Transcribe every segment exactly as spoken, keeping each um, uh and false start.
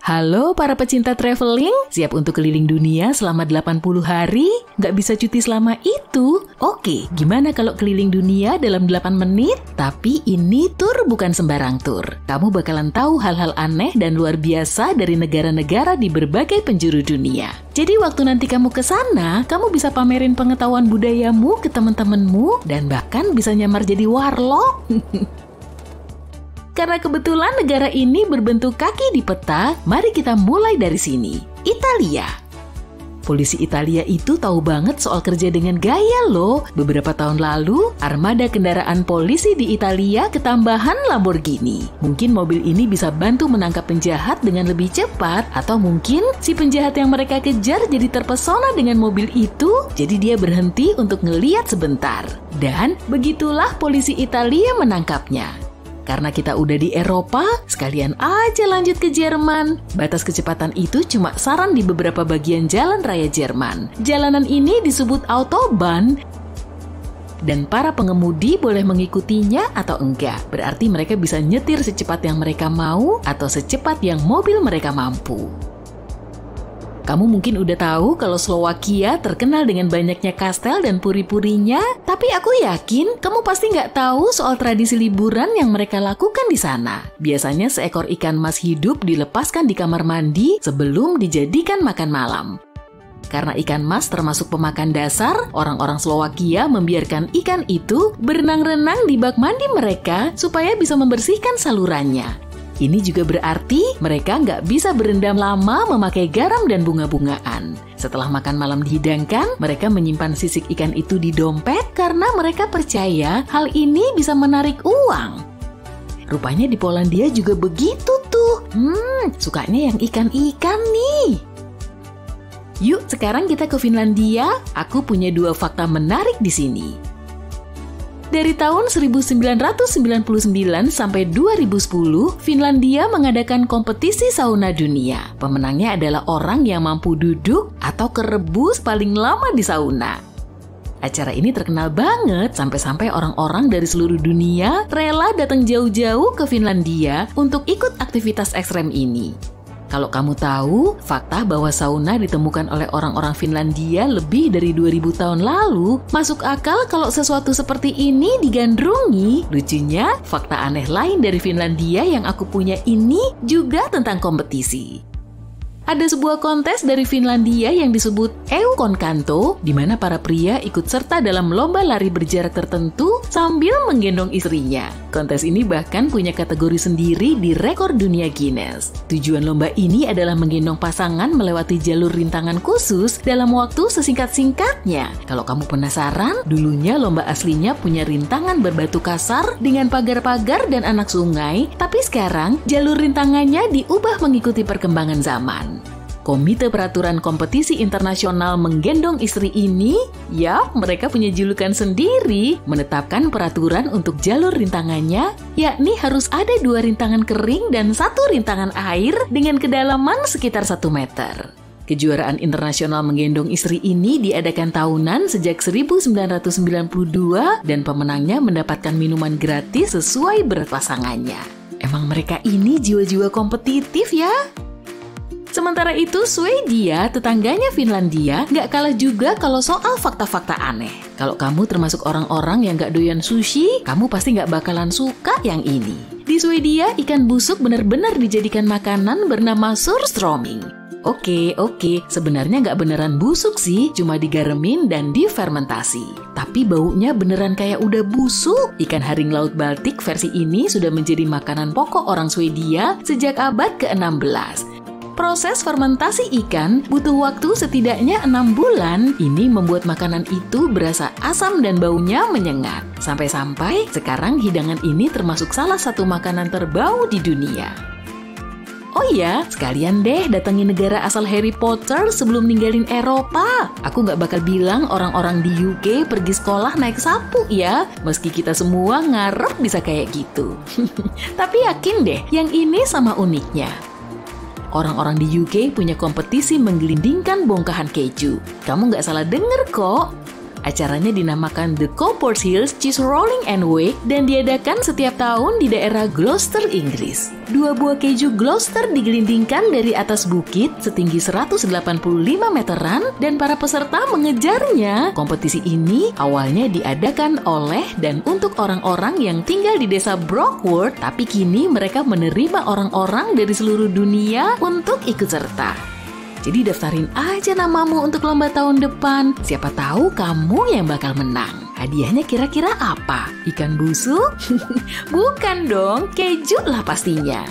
Halo para pecinta traveling, siap untuk keliling dunia selama delapan puluh hari? Nggak bisa cuti selama itu? Oke, gimana kalau keliling dunia dalam delapan menit? Tapi ini tur bukan sembarang tur. Kamu bakalan tahu hal-hal aneh dan luar biasa dari negara-negara di berbagai penjuru dunia. Jadi waktu nanti kamu ke sana, kamu bisa pamerin pengetahuan budayamu ke teman-temanmu dan bahkan bisa nyamar jadi warlock. Karena kebetulan negara ini berbentuk kaki di peta, mari kita mulai dari sini. Italia. Polisi Italia itu tahu banget soal kerja dengan gaya loh. Beberapa tahun lalu, armada kendaraan polisi di Italia ketambahan Lamborghini. Mungkin mobil ini bisa bantu menangkap penjahat dengan lebih cepat, atau mungkin si penjahat yang mereka kejar jadi terpesona dengan mobil itu, jadi dia berhenti untuk ngeliat sebentar. Dan begitulah polisi Italia menangkapnya. Karena kita udah di Eropa, sekalian aja lanjut ke Jerman. Batas kecepatan itu cuma saran di beberapa bagian jalan raya Jerman. Jalanan ini disebut Autobahn, dan para pengemudi boleh mengikutinya atau enggak. Berarti mereka bisa nyetir secepat yang mereka mau atau secepat yang mobil mereka mampu. Kamu mungkin udah tahu kalau Slovakia terkenal dengan banyaknya kastel dan puri-purinya, tapi aku yakin kamu pasti nggak tahu soal tradisi liburan yang mereka lakukan di sana. Biasanya seekor ikan mas hidup dilepaskan di kamar mandi sebelum dijadikan makan malam. Karena ikan mas termasuk pemakan dasar, orang-orang Slowakia membiarkan ikan itu berenang-renang di bak mandi mereka supaya bisa membersihkan salurannya. Ini juga berarti mereka nggak bisa berendam lama memakai garam dan bunga-bungaan. Setelah makan malam dihidangkan, mereka menyimpan sisik ikan itu di dompet karena mereka percaya hal ini bisa menarik uang. Rupanya di Polandia juga begitu tuh. Hmm, sukanya yang ikan-ikan nih. Yuk, sekarang kita ke Finlandia. Aku punya dua fakta menarik di sini. Dari tahun seribu sembilan ratus sembilan puluh sembilan sampai dua ribu sepuluh, Finlandia mengadakan kompetisi sauna dunia. Pemenangnya adalah orang yang mampu duduk atau kerebus paling lama di sauna. Acara ini terkenal banget, sampai-sampai orang-orang dari seluruh dunia rela datang jauh-jauh ke Finlandia untuk ikut aktivitas ekstrem ini. Kalau kamu tahu, fakta bahwa sauna ditemukan oleh orang-orang Finlandia lebih dari dua ribu tahun lalu, masuk akal kalau sesuatu seperti ini digandrungi. Lucunya, fakta aneh lain dari Finlandia yang aku punya ini juga tentang kompetisi. Ada sebuah kontes dari Finlandia yang disebut Eukonkanto, di mana para pria ikut serta dalam lomba lari berjarak tertentu sambil menggendong istrinya. Kontes ini bahkan punya kategori sendiri di rekor dunia Guinness. Tujuan lomba ini adalah menggendong pasangan melewati jalur rintangan khusus dalam waktu sesingkat-singkatnya. Kalau kamu penasaran, dulunya lomba aslinya punya rintangan berbatu kasar dengan pagar-pagar dan anak sungai, tapi sekarang jalur rintangannya diubah mengikuti perkembangan zaman. Komite Peraturan Kompetisi Internasional Menggendong Istri ini, ya mereka punya julukan sendiri, menetapkan peraturan untuk jalur rintangannya, yakni harus ada dua rintangan kering dan satu rintangan air dengan kedalaman sekitar satu meter. Kejuaraan internasional menggendong istri ini diadakan tahunan sejak seribu sembilan ratus sembilan puluh dua dan pemenangnya mendapatkan minuman gratis sesuai berat pasangannya. Emang mereka ini jiwa-jiwa kompetitif ya? Sementara itu, Swedia, tetangganya Finlandia, nggak kalah juga kalau soal fakta-fakta aneh. Kalau kamu termasuk orang-orang yang nggak doyan sushi, kamu pasti nggak bakalan suka yang ini. Di Swedia, ikan busuk benar-benar dijadikan makanan bernama surströmming. Oke, oke, sebenarnya nggak beneran busuk sih, cuma digaremin dan difermentasi. Tapi baunya beneran kayak udah busuk. Ikan haring laut Baltik versi ini sudah menjadi makanan pokok orang Swedia sejak abad ke-enam belas. Proses fermentasi ikan butuh waktu setidaknya enam bulan. Ini membuat makanan itu berasa asam dan baunya menyengat. Sampai-sampai sekarang hidangan ini termasuk salah satu makanan terbau di dunia. Oh iya, sekalian deh datangi negara asal Harry Potter sebelum ninggalin Eropa. Aku nggak bakal bilang orang-orang di U K pergi sekolah naik sapu ya, meski kita semua ngarep bisa kayak gitu. Tapi yakin deh, yang ini sama uniknya. Orang-orang di U K punya kompetisi menggelindingkan bongkahan keju. Kamu nggak salah denger kok. Acaranya dinamakan The Cooper's Hill Cheese Rolling and Wake dan diadakan setiap tahun di daerah Gloucester, Inggris. Dua buah keju Gloucester digelindingkan dari atas bukit setinggi seratus delapan puluh lima meteran dan para peserta mengejarnya. Kompetisi ini awalnya diadakan oleh dan untuk orang-orang yang tinggal di desa Brockworth, tapi kini mereka menerima orang-orang dari seluruh dunia untuk ikut serta. Jadi daftarin aja namamu untuk lomba tahun depan. Siapa tahu kamu yang bakal menang. Hadiahnya kira-kira apa? Ikan busu? Bukan dong, keju lah pastinya.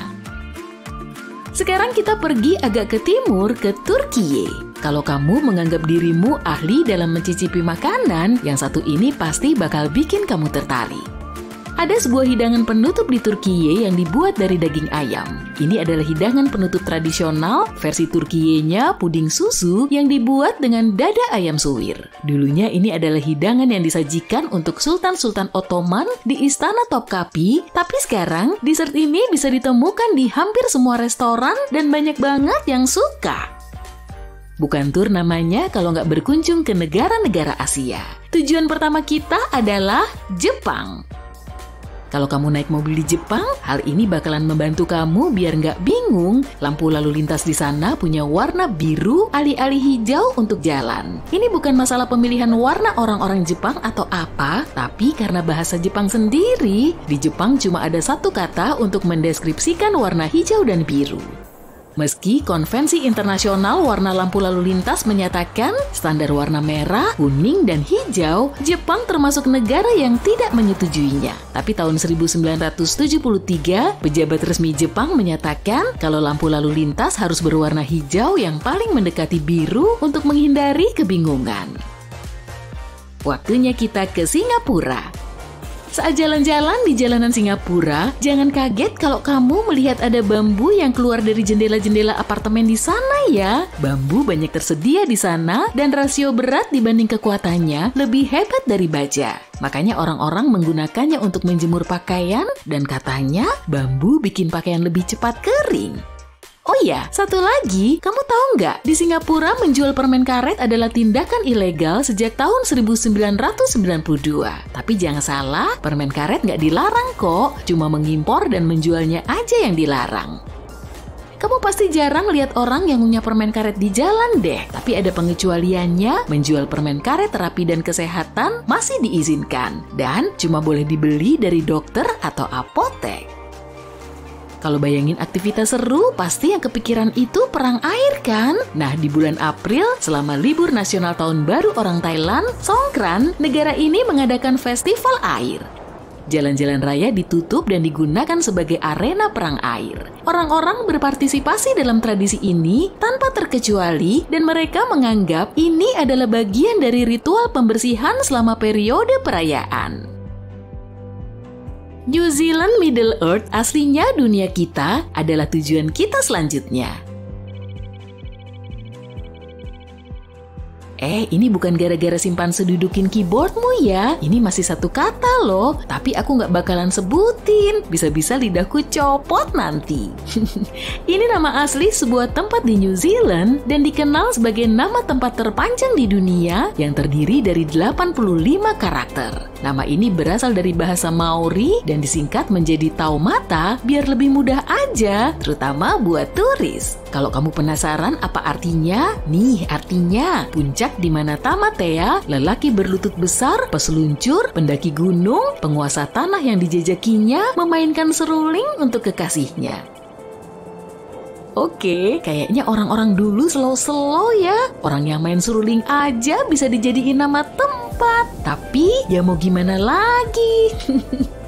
Sekarang kita pergi agak ke timur, ke Turkiye. Kalau kamu menganggap dirimu ahli dalam mencicipi makanan, yang satu ini pasti bakal bikin kamu tertarik. Ada sebuah hidangan penutup di Turkiye yang dibuat dari daging ayam. Ini adalah hidangan penutup tradisional versi Turkiyenya puding susu yang dibuat dengan dada ayam suwir. Dulunya ini adalah hidangan yang disajikan untuk Sultan-Sultan Ottoman di Istana Topkapi, tapi sekarang dessert ini bisa ditemukan di hampir semua restoran dan banyak banget yang suka. Bukan tur namanya kalau nggak berkunjung ke negara-negara Asia. Tujuan pertama kita adalah Jepang. Kalau kamu naik mobil di Jepang, hal ini bakalan membantu kamu biar nggak bingung. Lampu lalu lintas di sana punya warna biru alih-alih hijau untuk jalan. Ini bukan masalah pemilihan warna orang-orang Jepang atau apa, tapi karena bahasa Jepang sendiri. Di Jepang cuma ada satu kata untuk mendeskripsikan warna hijau dan biru. Meski konvensi internasional warna lampu lalu lintas menyatakan standar warna merah, kuning, dan hijau, Jepang termasuk negara yang tidak menyetujuinya. Tapi tahun seribu sembilan ratus tujuh puluh tiga, pejabat resmi Jepang menyatakan kalau lampu lalu lintas harus berwarna hijau yang paling mendekati biru untuk menghindari kebingungan. Waktunya kita ke Singapura. Saat jalan-jalan di jalanan Singapura, jangan kaget kalau kamu melihat ada bambu yang keluar dari jendela-jendela apartemen di sana ya. Bambu banyak tersedia di sana dan rasio berat dibanding kekuatannya lebih hebat dari baja. Makanya orang-orang menggunakannya untuk menjemur pakaian dan katanya bambu bikin pakaian lebih cepat kering. Oh iya, satu lagi, kamu tahu nggak? Di Singapura menjual permen karet adalah tindakan ilegal sejak tahun seribu sembilan ratus sembilan puluh dua. Tapi jangan salah, permen karet nggak dilarang kok, cuma mengimpor dan menjualnya aja yang dilarang. Kamu pasti jarang lihat orang yang punya permen karet di jalan deh, tapi ada pengecualiannya, menjual permen karet terapi dan kesehatan masih diizinkan, dan cuma boleh dibeli dari dokter atau apotek. Kalau bayangin aktivitas seru, pasti yang kepikiran itu perang air kan? Nah, di bulan April, selama libur nasional tahun baru orang Thailand, Songkran, negara ini mengadakan festival air. Jalan-jalan raya ditutup dan digunakan sebagai arena perang air. Orang-orang berpartisipasi dalam tradisi ini tanpa terkecuali dan mereka menganggap ini adalah bagian dari ritual pembersihan selama periode perayaan. New Zealand, Middle Earth, aslinya dunia kita, adalah tujuan kita selanjutnya. Eh, ini bukan gara-gara simpanse dudukin keyboardmu ya. Ini masih satu kata loh, tapi aku nggak bakalan sebutin. Bisa-bisa lidahku copot nanti. Ini nama asli sebuah tempat di New Zealand dan dikenal sebagai nama tempat terpanjang di dunia yang terdiri dari delapan puluh lima karakter. Nama ini berasal dari bahasa Maori dan disingkat menjadi Taumata biar lebih mudah aja, terutama buat turis. Kalau kamu penasaran apa artinya, nih artinya. Puncak di mana Tamatea, lelaki berlutut besar, peseluncur, pendaki gunung, penguasa tanah yang dijejakinya, memainkan seruling untuk kekasihnya. Oke, kayaknya orang-orang dulu slow-slow ya. Orang yang main seruling aja bisa dijadiin nama tempat. Tapi ya mau gimana lagi?